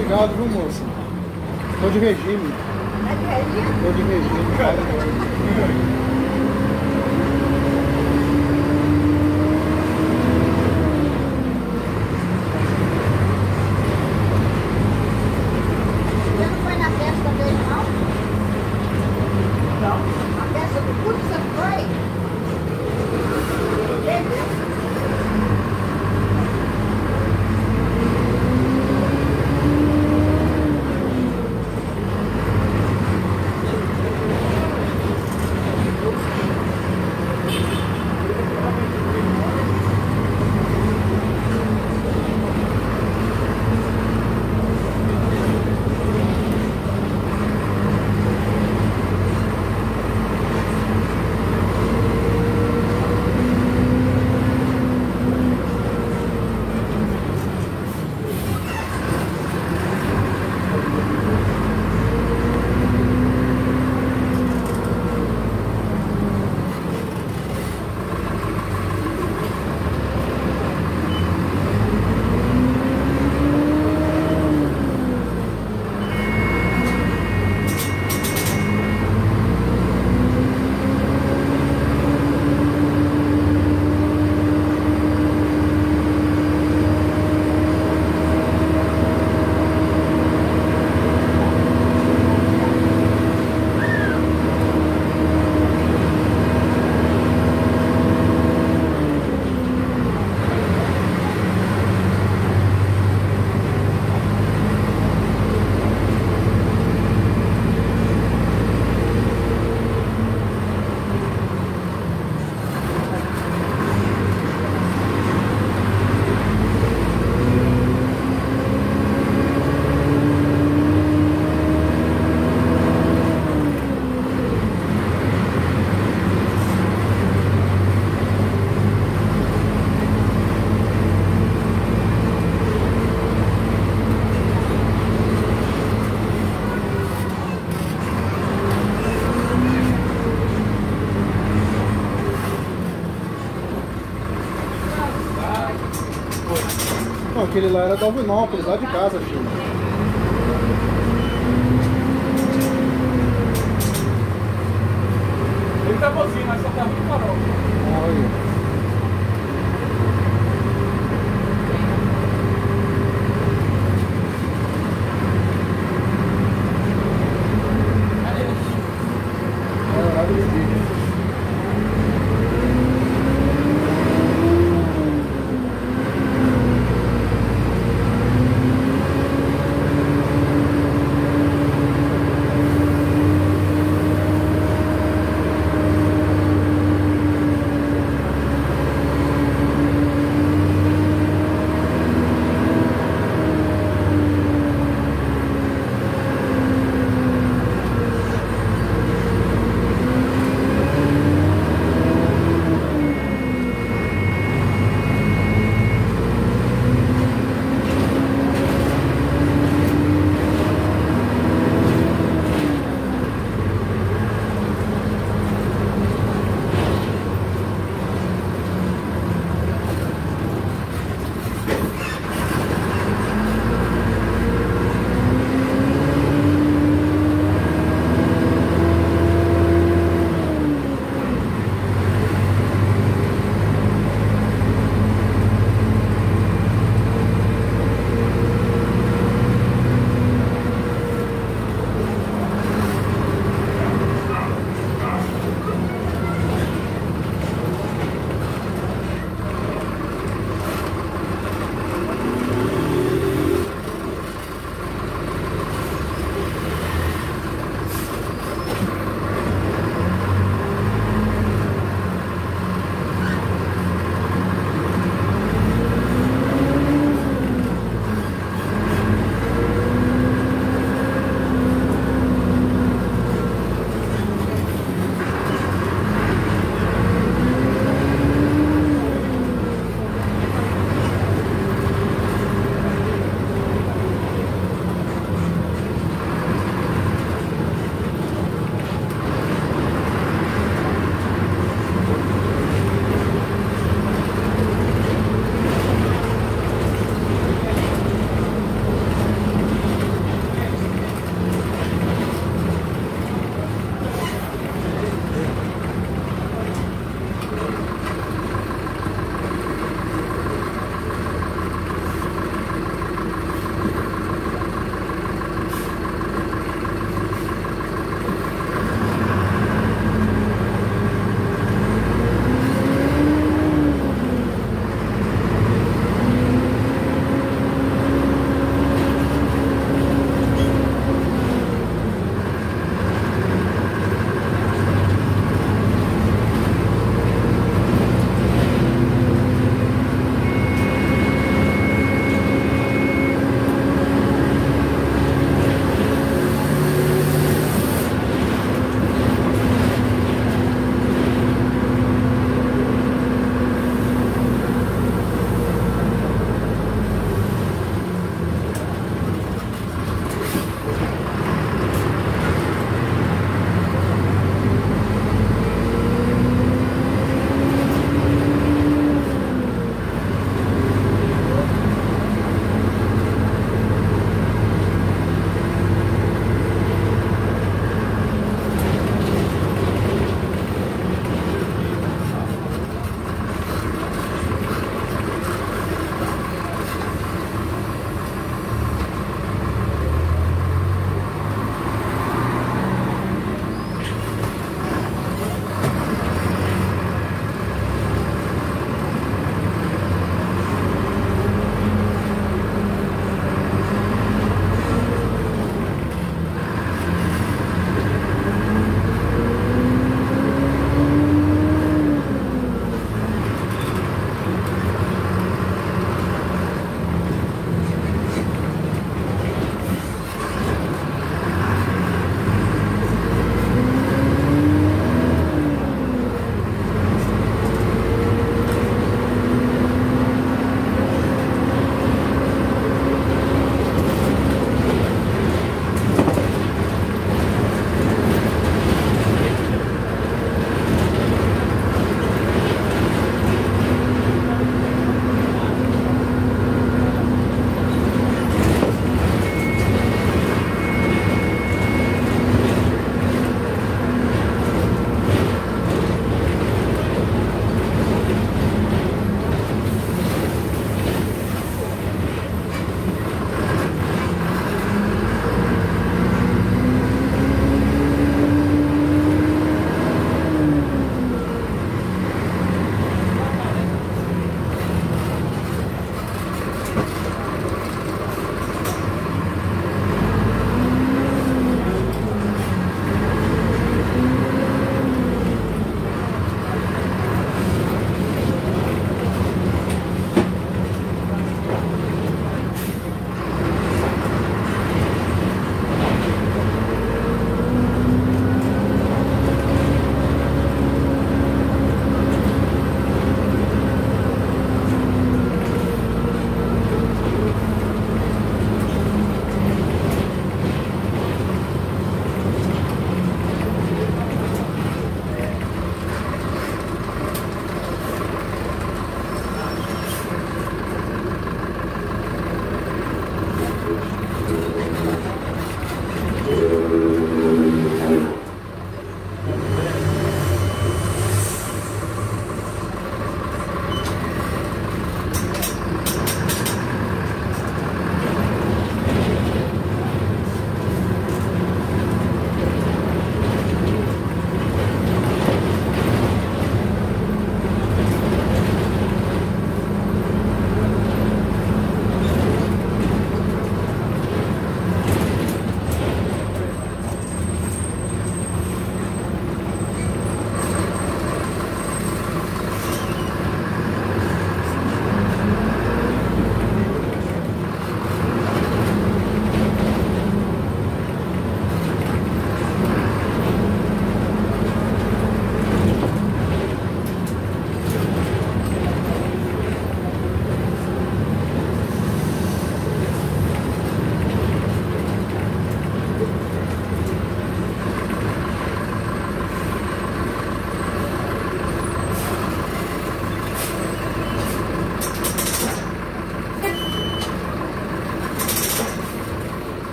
Obrigado, viu, moço? Tô de regime. Tá de regime? Tô de regime, cara. Aquele lá era da Alvinópolis, lá de casa, filho. Ele tá bonzinho, mas só tá muito farol. Olha.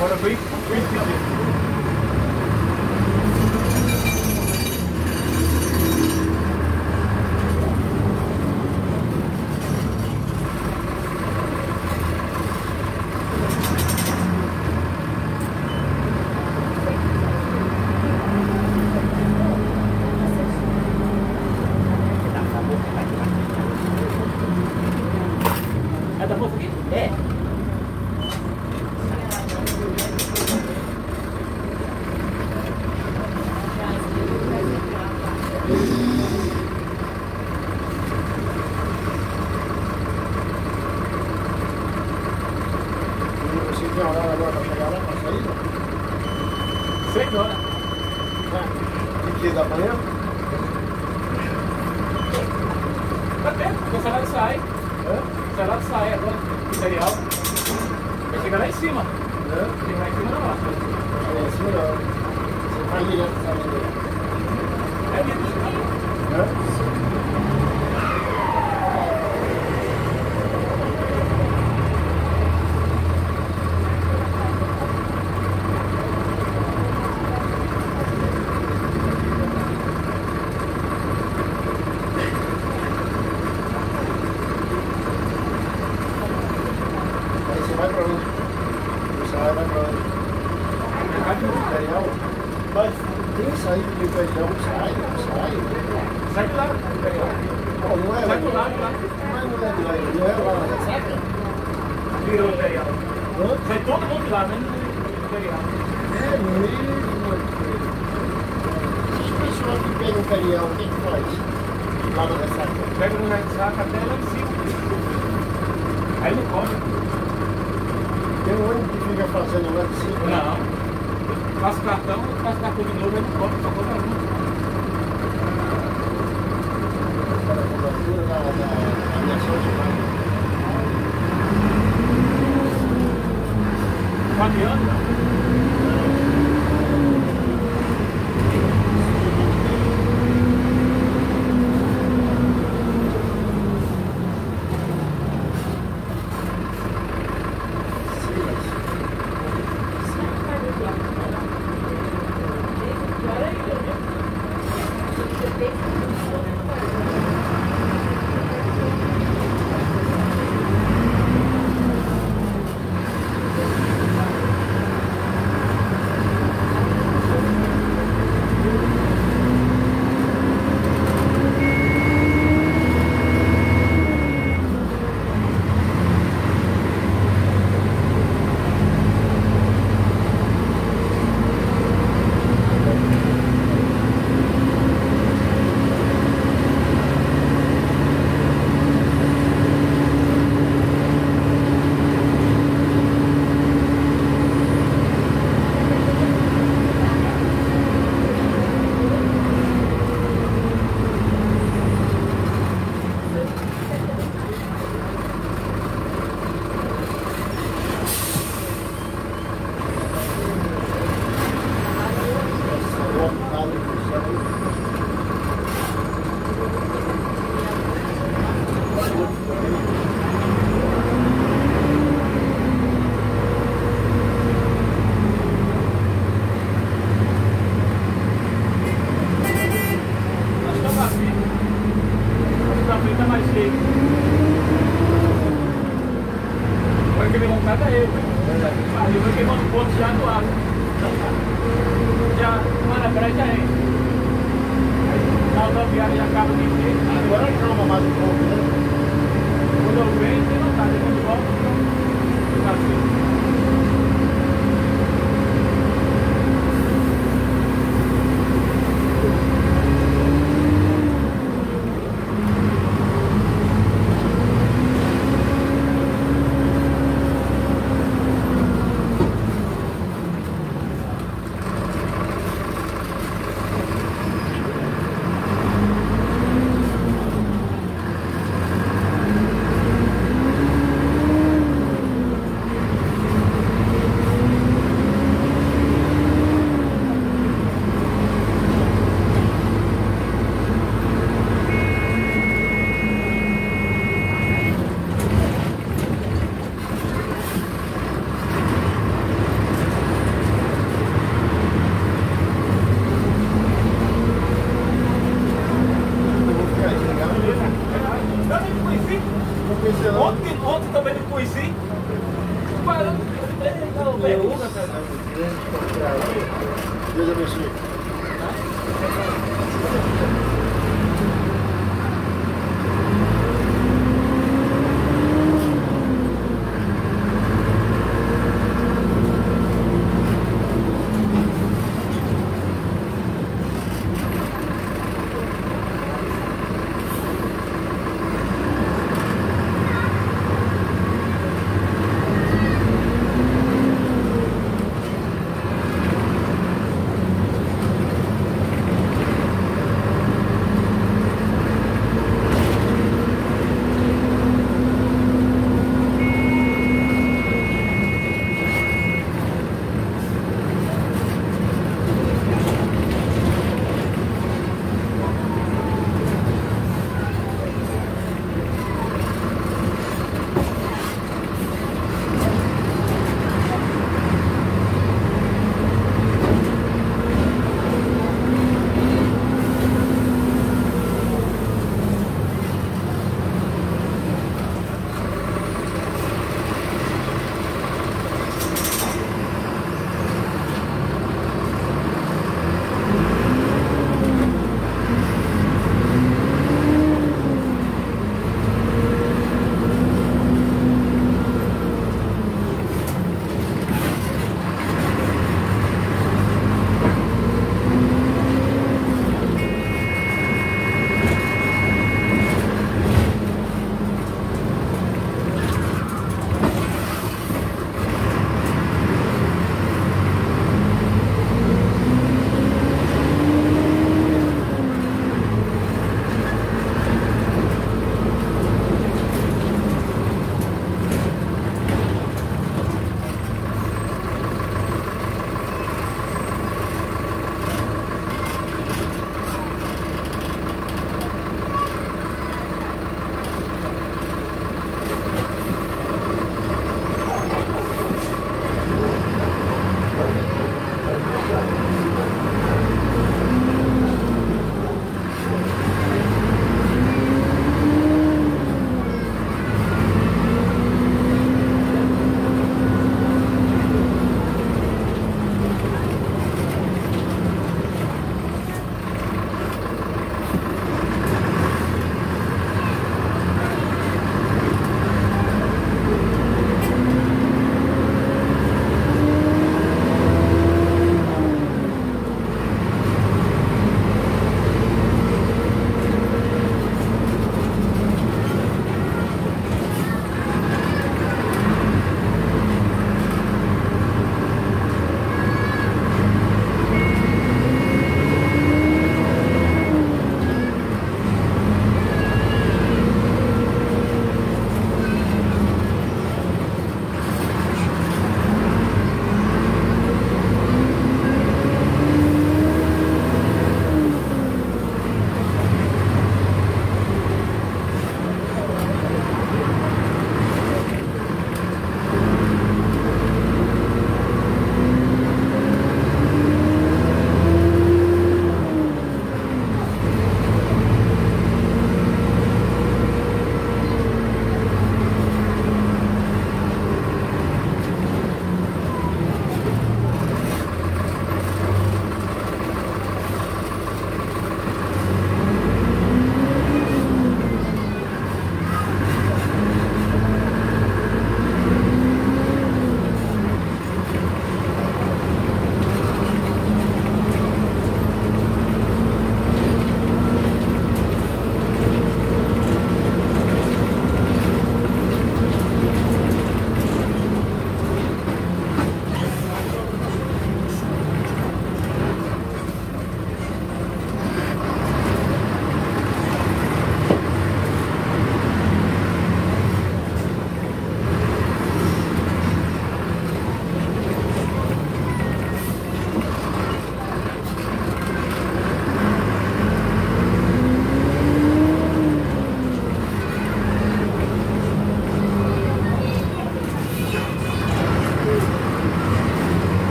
Agora bem pequeno. Deus abençoe.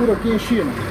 futuro aqui em China.